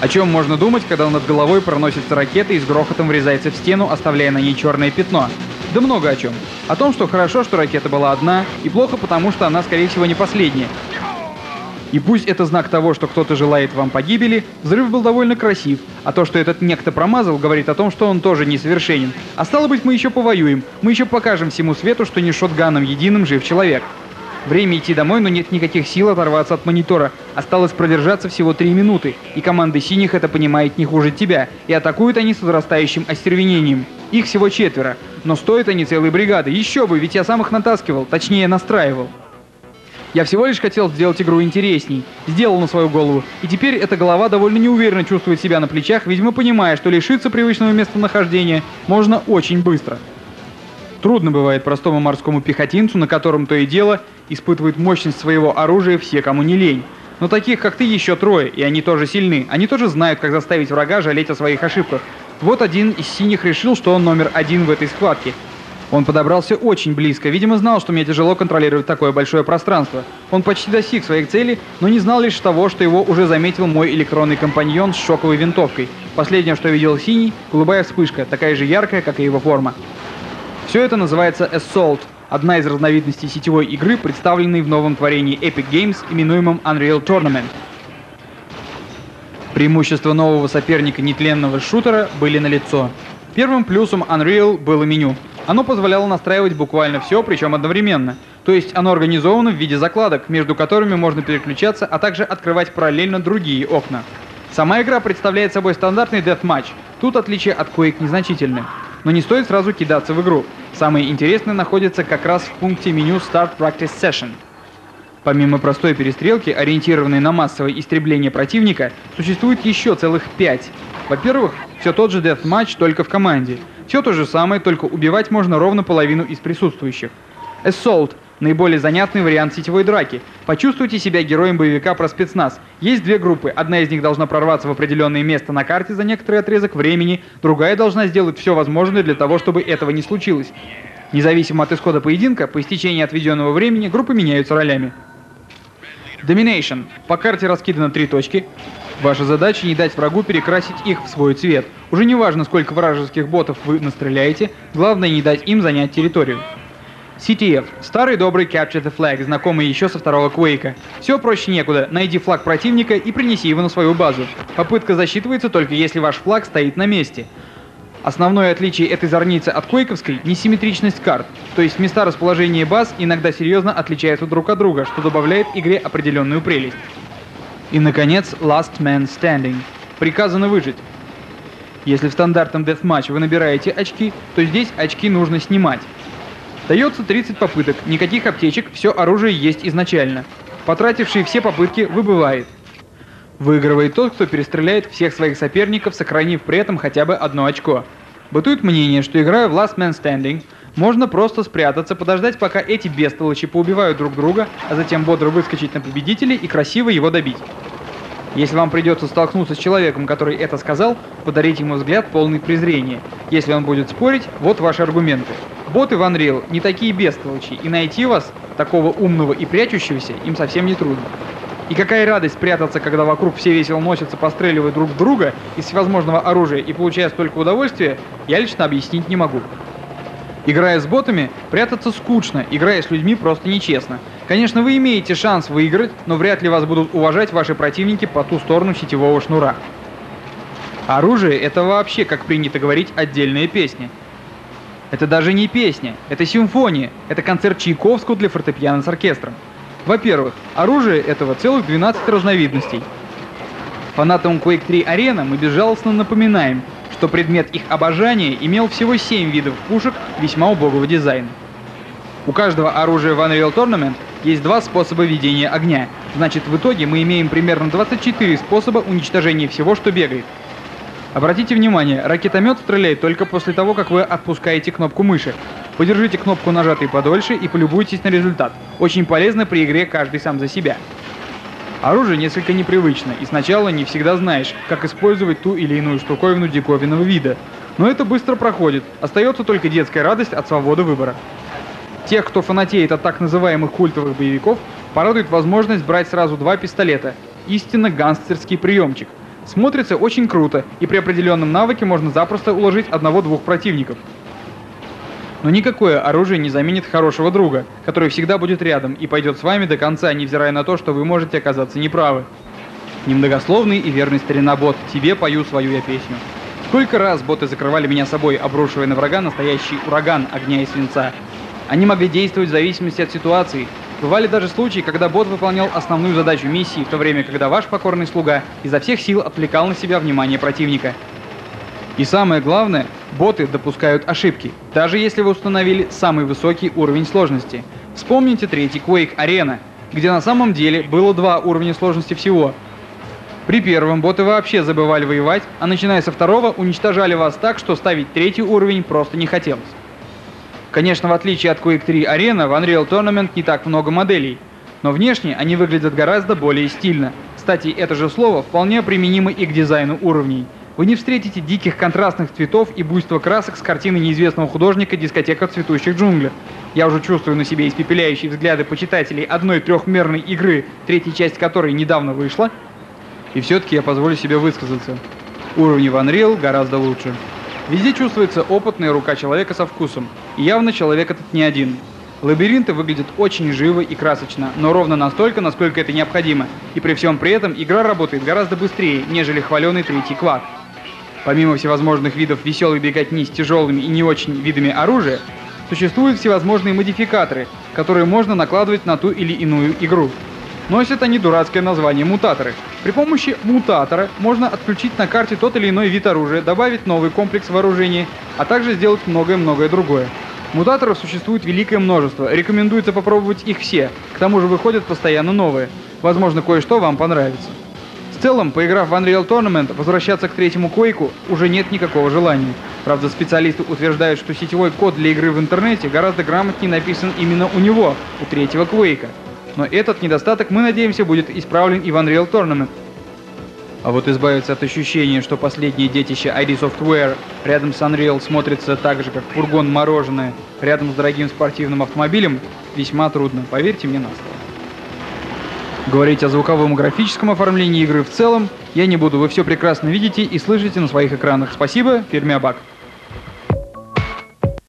О чем можно думать, когда над головой проносится ракета и с грохотом врезается в стену, оставляя на ней черное пятно? Да много о чем. О том, что хорошо, что ракета была одна, и плохо, потому что она, скорее всего, не последняя. И пусть это знак того, что кто-то желает вам погибели, взрыв был довольно красив, а то, что этот некто промазал, говорит о том, что он тоже несовершенен. А стало быть, мы еще повоюем, мы еще покажем всему свету, что не шотганом единым жив человек. Время идти домой, но нет никаких сил оторваться от монитора. Осталось продержаться всего 3 минуты, и команда синих это понимает не хуже тебя, и атакуют они с возрастающим остервенением. Их всего 4, но стоят они целой бригады, еще бы, ведь я сам их натаскивал, точнее настраивал. Я всего лишь хотел сделать игру интересней, сделал на свою голову, и теперь эта голова довольно неуверенно чувствует себя на плечах, видимо понимая, что лишиться привычного местонахождения можно очень быстро. Трудно бывает простому морскому пехотинцу, на котором то и дело испытывает мощность своего оружия все, кому не лень. Но таких, как ты, еще 3, и они тоже сильны. Они тоже знают, как заставить врага жалеть о своих ошибках. Вот один из синих решил, что он номер 1 в этой схватке. Он подобрался очень близко, видимо знал, что мне тяжело контролировать такое большое пространство. Он почти достиг своих целей, но не знал лишь того, что его уже заметил мой электронный компаньон с шоковой винтовкой. Последнее, что видел синий, голубая вспышка, такая же яркая, как и его форма. Все это называется Assault, одна из разновидностей сетевой игры, представленной в новом творении Epic Games, именуемом Unreal Tournament. Преимущества нового соперника нетленного шутера были налицо. Первым плюсом Unreal было меню. Оно позволяло настраивать буквально все, причем одновременно. То есть оно организовано в виде закладок, между которыми можно переключаться, а также открывать параллельно другие окна. Сама игра представляет собой стандартный Deathmatch. Тут отличие от Quake незначительны. Но не стоит сразу кидаться в игру. Самое интересное находится как раз в пункте меню Start Practice Session. Помимо простой перестрелки, ориентированной на массовое истребление противника, существует еще целых 5. Во-первых, все тот же Deathmatch, только в команде. Все то же самое, только убивать можно ровно половину из присутствующих. Assault — наиболее занятный вариант сетевой драки. Почувствуйте себя героем боевика про спецназ. Есть 2 группы. Одна из них должна прорваться в определенное место на карте за некоторый отрезок времени, другая должна сделать все возможное для того, чтобы этого не случилось. Независимо от исхода поединка, по истечении отведенного времени группы меняются ролями. Domination. По карте раскидано 3 точки. Ваша задача — не дать врагу перекрасить их в свой цвет. Уже не важно, сколько вражеских ботов вы настреляете, главное не дать им занять территорию. CTF. Старый добрый Capture the Flag, знакомый еще со 2-го Quake'а. Все проще некуда, найди флаг противника и принеси его на свою базу. Попытка засчитывается только если ваш флаг стоит на месте. Основное отличие этой зорницы от Quake'овской — несимметричность карт, то есть места расположения баз иногда серьезно отличаются друг от друга, что добавляет игре определенную прелесть. И, наконец, Last Man Standing. Приказано выжить. Если в стандартном Deathmatch вы набираете очки, то здесь очки нужно снимать. Дается 30 попыток, никаких аптечек, все оружие есть изначально. Потративший все попытки выбывает. Выигрывает тот, кто перестреляет всех своих соперников, сохранив при этом хотя бы 1 очко. Бытует мнение, что играя в Last Man Standing, можно просто спрятаться, подождать, пока эти бестолочи поубивают друг друга, а затем бодро выскочить на победителя и красиво его добить. Если вам придется столкнуться с человеком, который это сказал, подарите ему взгляд полный презрения. Если он будет спорить, вот ваши аргументы. Боты в Unreal не такие бестолочи, и найти вас, такого умного и прячущегося, им совсем не трудно. И какая радость прятаться, когда вокруг все весело носятся, постреливая друг в друга из всевозможного оружия и получая столько удовольствия, я лично объяснить не могу. Играя с ботами, прятаться скучно, играя с людьми просто нечестно. Конечно, вы имеете шанс выиграть, но вряд ли вас будут уважать ваши противники по ту сторону сетевого шнура. Оружие — это вообще, как принято говорить, отдельная песня. Это даже не песня, это симфония, это концерт Чайковского для фортепиано с оркестром. Во-первых, оружие этого целых 12 разновидностей. Фанатам Quake 3 Arena мы безжалостно напоминаем, что предмет их обожания имел всего 7 видов пушек весьма убогого дизайна. У каждого оружия в Unreal Tournament есть 2 способа ведения огня, значит в итоге мы имеем примерно 24 способа уничтожения всего, что бегает. Обратите внимание, ракетомет стреляет только после того, как вы отпускаете кнопку мыши. Подержите кнопку нажатой подольше и полюбуйтесь на результат. Очень полезно при игре каждый сам за себя. Оружие несколько непривычно, и сначала не всегда знаешь, как использовать ту или иную штуковину диковинного вида. Но это быстро проходит, остается только детская радость от свободы выбора. Тех, кто фанатеет от так называемых культовых боевиков, Порадует возможность брать сразу два пистолета. Истинно гангстерский приемчик. Смотрится очень круто, и при определенном навыке можно запросто уложить одного-двух противников. Но никакое оружие не заменит хорошего друга, который всегда будет рядом и пойдет с вами до конца, невзирая на то, что вы можете оказаться неправы. Немногословный и верный старина бот, тебе пою свою я песню. Сколько раз боты закрывали меня собой, обрушивая на врага настоящий ураган огня и свинца. Они могли действовать в зависимости от ситуации. Бывали даже случаи, когда бот выполнял основную задачу миссии, в то время, когда ваш покорный слуга изо всех сил отвлекал на себя внимание противника. И самое главное, боты допускают ошибки, даже если вы установили самый высокий уровень сложности. Вспомните третий Quake Arena, где на самом деле было два уровня сложности всего. При первом боты вообще забывали воевать, а начиная со второго уничтожали вас так, что ставить третий уровень просто не хотелось. Конечно, в отличие от Quake 3 Arena, в Unreal Tournament не так много моделей, но внешне они выглядят гораздо более стильно. Кстати, это же слово вполне применимо и к дизайну уровней. Вы не встретите диких контрастных цветов и буйства красок с картины неизвестного художника «Дискотека в цветущих джунглях». Я уже чувствую на себе испепеляющие взгляды почитателей одной трехмерной игры, третья часть которой недавно вышла, и все-таки я позволю себе высказаться. Уровни в Unreal гораздо лучше. Везде чувствуется опытная рука человека со вкусом, и явно человек этот не один. Лабиринты выглядят очень живо и красочно, но ровно настолько, насколько это необходимо, и при всем при этом игра работает гораздо быстрее, нежели хваленый третий Quake. Помимо всевозможных видов веселой беготни с тяжелыми и не очень видами оружия, существуют всевозможные модификаторы, которые можно накладывать на ту или иную игру. Носят они дурацкое название мутаторы. При помощи мутатора можно отключить на карте тот или иной вид оружия, добавить новый комплекс вооружения, а также сделать многое-многое другое. Мутаторов существует великое множество, рекомендуется попробовать их все, к тому же выходят постоянно новые. Возможно, кое-что вам понравится. В целом, поиграв в Unreal Tournament, возвращаться к третьему Quake'у уже нет никакого желания. Правда, специалисты утверждают, что сетевой код для игры в интернете гораздо грамотнее написан именно у него, у третьего Quake'а. Но этот недостаток, мы надеемся, будет исправлен и в Unreal Tournament. А вот избавиться от ощущения, что последнее детище ID Software рядом с Unreal смотрится так же, как фургон мороженое рядом с дорогим спортивным автомобилем, весьма трудно, поверьте мне на слово. Говорить о звуковом и графическом оформлении игры в целом я не буду, вы все прекрасно видите и слышите на своих экранах. Спасибо, фирме Абак.